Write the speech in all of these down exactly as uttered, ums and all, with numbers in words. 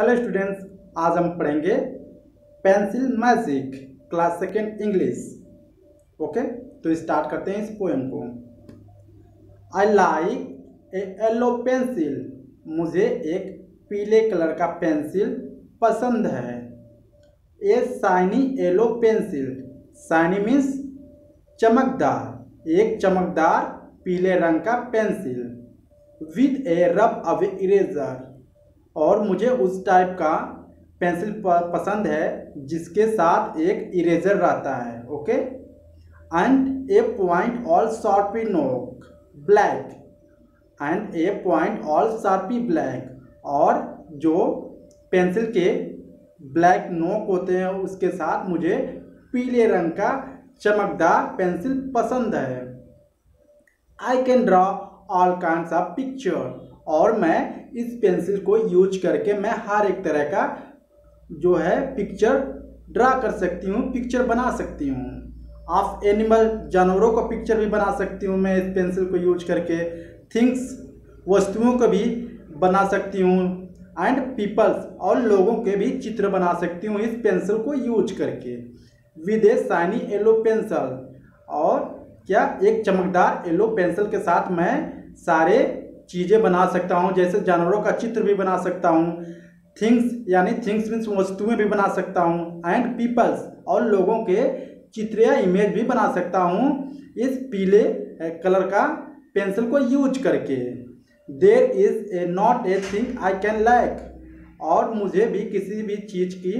Hello students, आज हम पढ़ेंगे pencil magic class second English. Okay, तो स्टार्ट करते हैं इस पोएम को। I like a yellow pencil, मुझे एक पीले कलर का पेंसिल पसंद है। A shiny yellow pencil, shiny means चमकदार, एक चमकदार पीले रंग का पेंसिल। विद ए रब अवे इरेजर, और मुझे उस टाइप का पेंसिल पसंद है जिसके साथ एक इरेजर रहता है। Okay, and a point all sharpy नोक black, and a point all sharpy black, और जो पेंसिल के ब्लैक नोक होते हैं उसके साथ मुझे पीले रंग का चमकदार पेंसिल पसंद है। I can draw all kinds of picture, और मैं इस पेंसिल को यूज करके मैं हर एक तरह का जो है पिक्चर ड्रा कर सकती हूँ, पिक्चर बना सकती हूँ। ऑफ एनिमल, जानवरों का पिक्चर भी बना सकती हूँ मैं इस पेंसिल को यूज करके। थिंग्स, वस्तुओं को भी बना सकती हूँ। एंड पीपल्स, और लोगों के भी चित्र बना सकती हूँ इस पेंसिल को यूज करके। With a shiny yellow pencil, और क्या एक चमकदार येलो पेंसिल के साथ मैं सारे चीज़ें बना सकता हूँ, जैसे जानवरों का चित्र भी बना सकता हूँ। थिंग्स यानी थिंग्स मीन्स वस्तुएं भी बना सकता हूँ। एंड पीपल्स, और लोगों के चित्र या इमेज भी बना सकता हूँ इस पीले कलर का पेंसिल को यूज करके। There is a not a thing I can lack, और मुझे भी किसी भी चीज़ की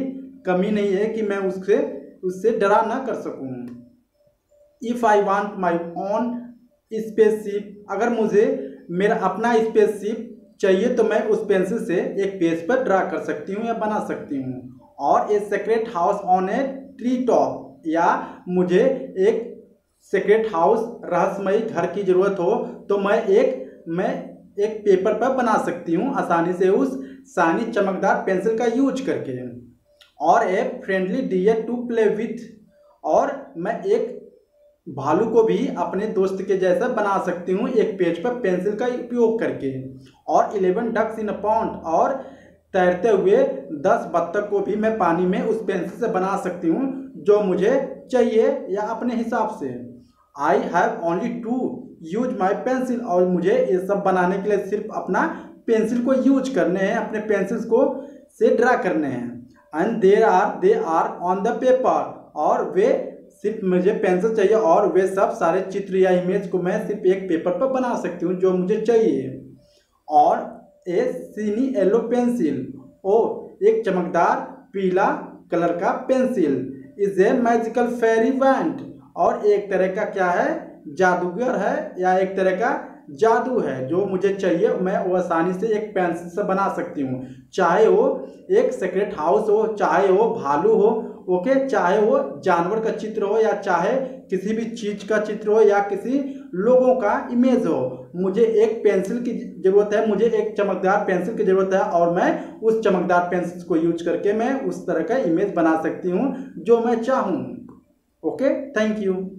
कमी नहीं है कि मैं उससे उससे डरा ना कर सकूँ। If I want my own spaceship, अगर मुझे मेरा अपना स्पेसशिप चाहिए तो मैं उस पेंसिल से एक पेज पर ड्रा कर सकती हूँ या बना सकती हूँ। और a secret house on a tree top, या मुझे एक सेक्रेट हाउस, रहस्यमयी घर की ज़रूरत हो तो मैं एक मैं एक पेपर पर बना सकती हूँ आसानी से उस शाइनी चमकदार पेंसिल का यूज करके। और a friendly deer to play with, और मैं एक भालू को भी अपने दोस्त के जैसा बना सकती हूँ एक पेज पर पेंसिल का उपयोग करके। और eleven ducks in a pond, और तैरते हुए दस बत्तख को भी मैं पानी में उस पेंसिल से बना सकती हूँ जो मुझे चाहिए या अपने हिसाब से। I have only to use my pencil, और मुझे ये सब बनाने के लिए सिर्फ अपना पेंसिल को यूज करने हैं, अपने पेंसिल्स को से ड्रा करने हैं। And there are they are on the paper, और वे सिर्फ मुझे पेंसिल चाहिए और वे सब सारे चित्र या इमेज को मैं सिर्फ एक पेपर पर बना सकती हूँ जो मुझे चाहिए। और ए शाइनी येलो पेंसिल, ओ एक चमकदार पीला कलर का pencil. Is a magical fairy wand, और एक तरह का क्या है, जादूगर है या एक तरह का जादू है जो मुझे चाहिए मैं वो आसानी से एक पेंसिल से बना सकती हूँ, चाहे वो एक सेक्रेट हाउस हो, चाहे वो भालू हो। ओके okay, चाहे वो जानवर का चित्र हो या चाहे किसी भी चीज़ का चित्र हो या किसी लोगों का इमेज हो, मुझे एक पेंसिल की ज़रूरत है, मुझे एक चमकदार पेंसिल की ज़रूरत है, और मैं उस चमकदार पेंसिल को यूज करके मैं उस तरह का इमेज बना सकती हूँ जो मैं चाहूँ। Okay, thank you.